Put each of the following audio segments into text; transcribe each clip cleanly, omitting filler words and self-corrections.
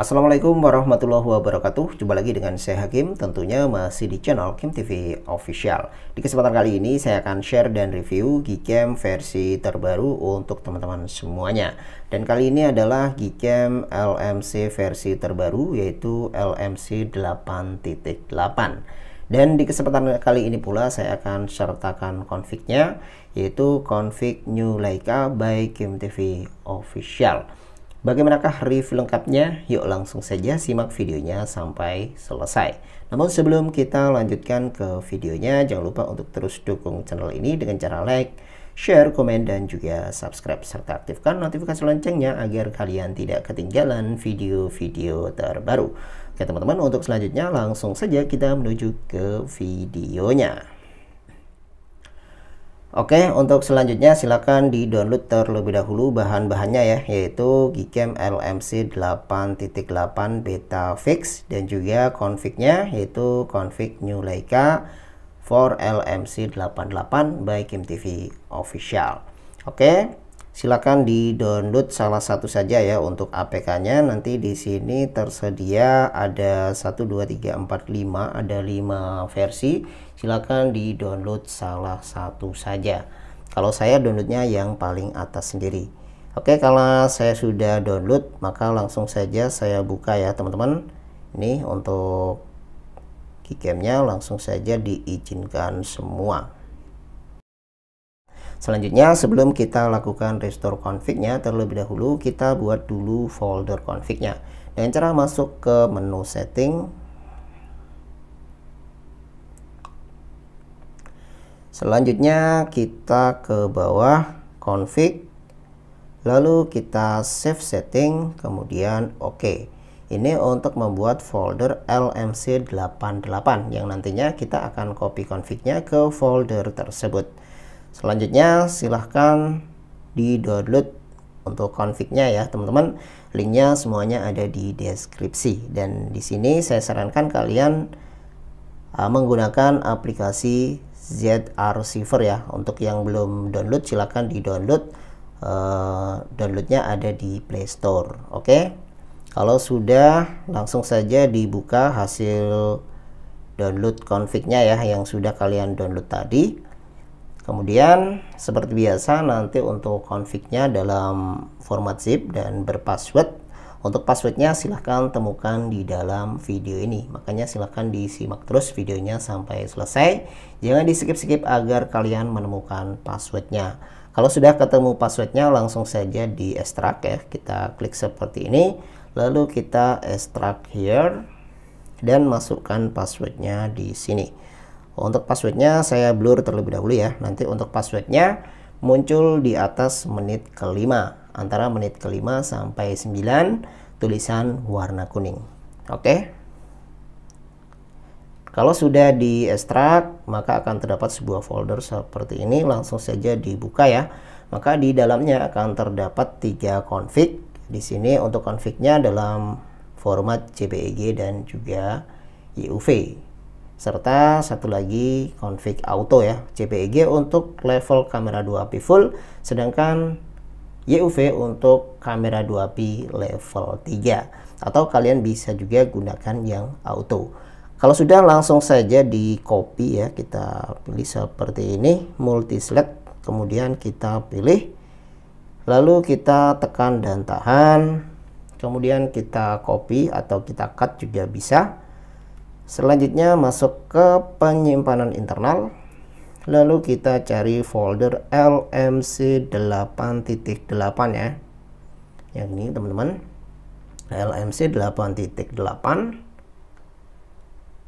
Assalamualaikum warahmatullahi wabarakatuh. Jumpa lagi dengan saya Hakim, tentunya masih di channel Kim TV Official. Di kesempatan kali ini saya akan share dan review Gcam versi terbaru untuk teman-teman semuanya. Dan kali ini adalah Gcam LMC versi terbaru, yaitu LMC 8.8. Dan di kesempatan kali ini pula saya akan sertakan config-nya, yaitu config new Leica by Kim TV Official. Bagaimanakah review lengkapnya? Yuk langsung saja simak videonya sampai selesai. Namun sebelum kita lanjutkan ke videonya, jangan lupa untuk terus dukung channel ini dengan cara like, share, komen, dan juga subscribe. Serta aktifkan notifikasi loncengnya agar kalian tidak ketinggalan video-video terbaru. Oke teman-teman, untuk selanjutnya langsung saja kita menuju ke videonya. Oke, untuk selanjutnya silahkan di-download terlebih dahulu bahan-bahannya ya, yaitu Gcam LMC 8.8 beta fix dan juga config-nya, yaitu config new Leica for LMC 88 by Kim TV Official. Oke, silahkan di-download salah satu saja ya untuk APK-nya. Nanti di sini tersedia ada 1 2 3 4 5, ada 5 versi. Silahkan di-download salah satu saja. Kalau saya downloadnya yang paling atas sendiri. Oke, kalau saya sudah download, maka langsung saja saya buka ya, teman-teman. Ini untuk Gcam-nya langsung saja diizinkan semua. Selanjutnya sebelum kita lakukan restore config-nya, terlebih dahulu kita buat dulu folder config-nya. Dengan cara masuk ke menu setting. Selanjutnya kita ke bawah config, lalu kita save setting, kemudian oke. Ini untuk membuat folder LMC 88 yang nantinya kita akan copy config-nya ke folder tersebut. Selanjutnya silahkan di-download untuk config-nya ya teman-teman. Linknya semuanya ada di deskripsi. Dan di sini saya sarankan kalian menggunakan aplikasi ZArchiver ya. Untuk yang belum download silahkan di-download. Downloadnya ada di Play Store. Oke. Kalau sudah langsung saja dibuka hasil download config-nya ya yang sudah kalian download tadi. Kemudian seperti biasa nanti untuk config-nya dalam format zip dan berpassword. Untuk passwordnya silahkan temukan di dalam video ini. Makanya silahkan disimak terus videonya sampai selesai. Jangan di skip-skip agar kalian menemukan passwordnya. Kalau sudah ketemu passwordnya langsung saja di extract ya. Kita klik seperti ini. Lalu kita extract here. Dan masukkan passwordnya di sini. Untuk passwordnya saya blur terlebih dahulu ya. Nanti untuk passwordnya muncul di atas menit kelima, antara menit kelima sampai 9 tulisan warna kuning. Oke. Kalau sudah di ekstrak maka akan terdapat sebuah folder seperti ini. Langsung saja dibuka ya. Maka di dalamnya akan terdapat 3 config. Di sini untuk config-nya dalam format JPEG dan juga YUV, serta satu lagi config auto ya. JPEG untuk level kamera 2P full, sedangkan YUV untuk kamera 2P level 3, atau kalian bisa juga gunakan yang auto. Kalau sudah langsung saja di copy ya. Kita pilih seperti ini, multi select, kemudian kita pilih, lalu kita tekan dan tahan, kemudian kita copy atau kita cut juga bisa. Selanjutnya masuk ke penyimpanan internal, lalu kita cari folder LMC 8.8 ya, yang ini teman-teman, LMC 8.8.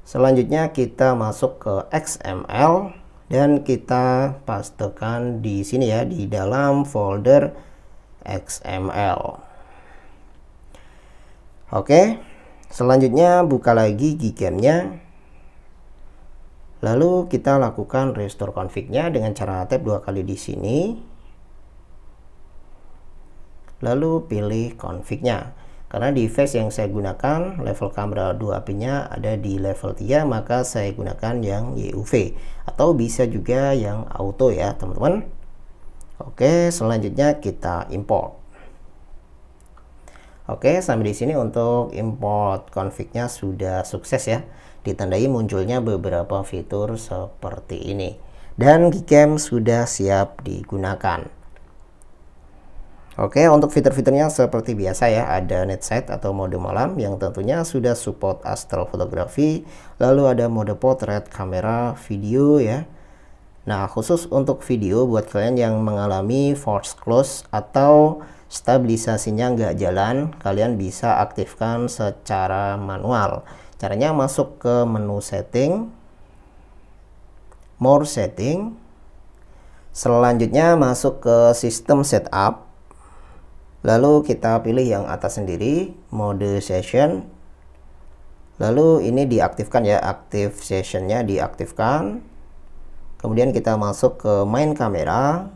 Selanjutnya kita masuk ke XML dan kita pastekan di sini ya, di dalam folder XML. Oke. Selanjutnya buka lagi Gcam-nya, lalu kita lakukan restore config-nya dengan cara tap 2 kali di sini, lalu pilih config-nya. Karena device yang saya gunakan level kamera 2P-nya ada di level 3, maka saya gunakan yang YUV atau bisa juga yang auto ya teman-teman. Oke, selanjutnya kita import. Oke, sampai di sini untuk import config-nya sudah sukses ya. Ditandai munculnya beberapa fitur seperti ini. Dan Gcam sudah siap digunakan. Oke, untuk fitur-fiturnya seperti biasa ya, ada night sight atau mode malam yang tentunya sudah support astrofotografi, lalu ada mode potret, kamera, video ya. Nah, khusus untuk video buat kalian yang mengalami force close atau stabilisasinya nggak jalan, kalian bisa aktifkan secara manual. Caranya masuk ke menu setting, more setting, selanjutnya masuk ke sistem setup. Lalu kita pilih yang atas sendiri, mode session. Lalu ini diaktifkan ya, aktif sessionnya diaktifkan. Kemudian kita masuk ke main kamera.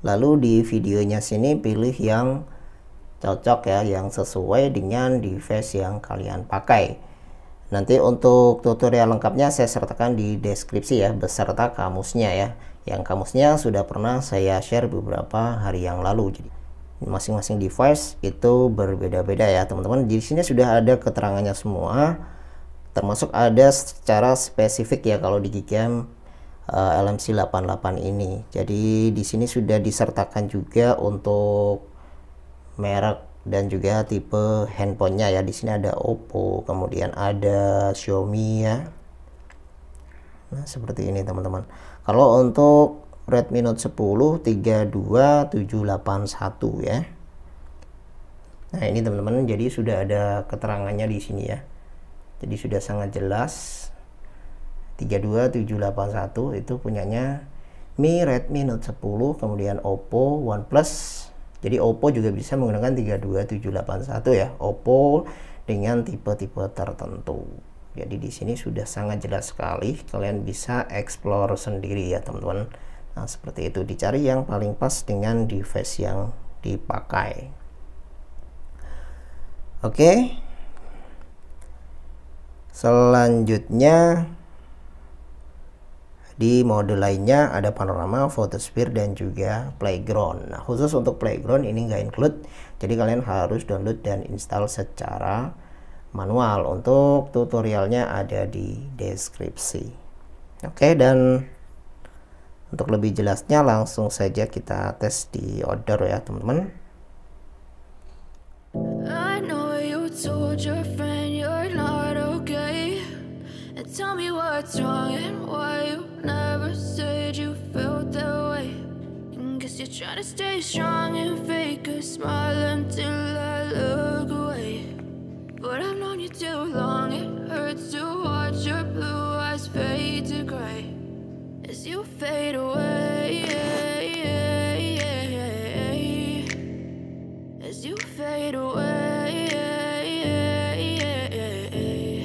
Lalu di videonya sini pilih yang cocok ya, yang sesuai dengan device yang kalian pakai. Nanti untuk tutorial lengkapnya saya sertakan di deskripsi ya, beserta kamusnya ya. Yang kamusnya sudah pernah saya share beberapa hari yang lalu. Jadi masing-masing device itu berbeda-beda ya teman-teman. Di sini sudah ada keterangannya semua, termasuk ada secara spesifik ya kalau di Gcam LMC 8.8 ini. Jadi di sini sudah disertakan juga untuk merek dan juga tipe handphonenya ya. Di sini ada Oppo, kemudian ada Xiaomi ya. Nah, seperti ini teman-teman. Kalau untuk Redmi Note 10 32781 ya. Nah, ini teman-teman, jadi sudah ada keterangannya di sini ya. Jadi sudah sangat jelas 32781 itu punyanya Redmi Note 10, kemudian Oppo, OnePlus. Jadi Oppo juga bisa menggunakan 32781 ya. Oppo dengan tipe-tipe tertentu. Jadi di sini sudah sangat jelas sekali, kalian bisa explore sendiri ya, teman-teman. Nah, seperti itu, dicari yang paling pas dengan device yang dipakai. Oke, selanjutnya di mode lainnya ada panorama, photosphere, dan juga playground. Nah, khusus untuk playground ini nggak include, jadi kalian harus download dan install secara manual. Untuk tutorialnya ada di deskripsi. Oke, dan untuk lebih jelasnya langsung saja kita tes di outdoor ya teman-teman. As you fade away, yeah, yeah, yeah, yeah. As you fade away, yeah, yeah, yeah, yeah.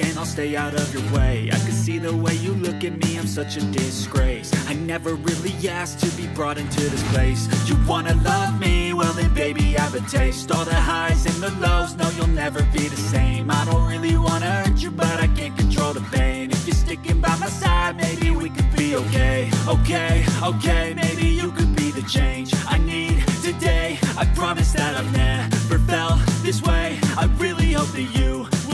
and I'll stay out of your way. I can see the way you look at me, I'm such a disgrace. I never really asked to be brought into this place. You wanna love me, well then baby I have a taste. All the highs and the lows, no you'll never be the same. I don't really wanna hurt you but I can't control the pain. If you're sticking by my side, maybe we could be okay. Okay, okay, maybe you could be the change I need today. I promise that I've never felt this way. I really hope that you